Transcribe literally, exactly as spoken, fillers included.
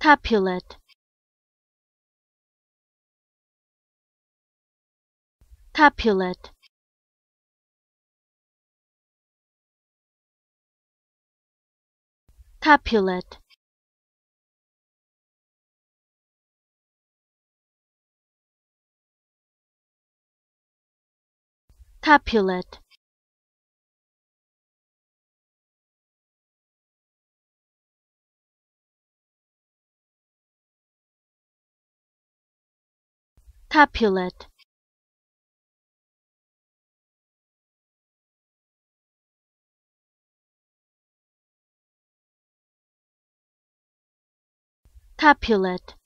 Capulet. Capulet. Capulet. Capulet. Capulet. Capulet.